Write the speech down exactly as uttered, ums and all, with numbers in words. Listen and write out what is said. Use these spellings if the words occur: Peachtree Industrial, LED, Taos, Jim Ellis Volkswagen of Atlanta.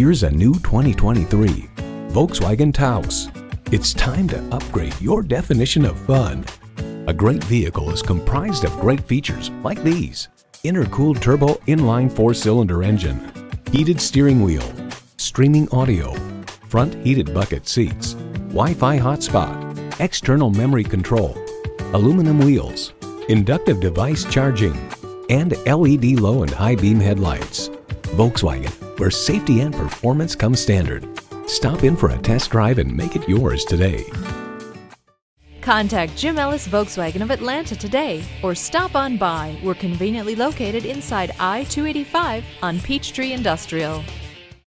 Here's a new twenty twenty-three Volkswagen Taos. It's time to upgrade your definition of fun. A great vehicle is comprised of great features like these: intercooled turbo inline four-cylinder engine, heated steering wheel, streaming audio, front heated bucket seats, Wi-Fi hotspot, external memory control, aluminum wheels, inductive device charging, and L E D low and high beam headlights. Volkswagen, where safety and performance come standard. Stop in for a test drive and make it yours today. Contact Jim Ellis Volkswagen of Atlanta today or stop on by. We're conveniently located inside I two eighty-five on Peachtree Industrial.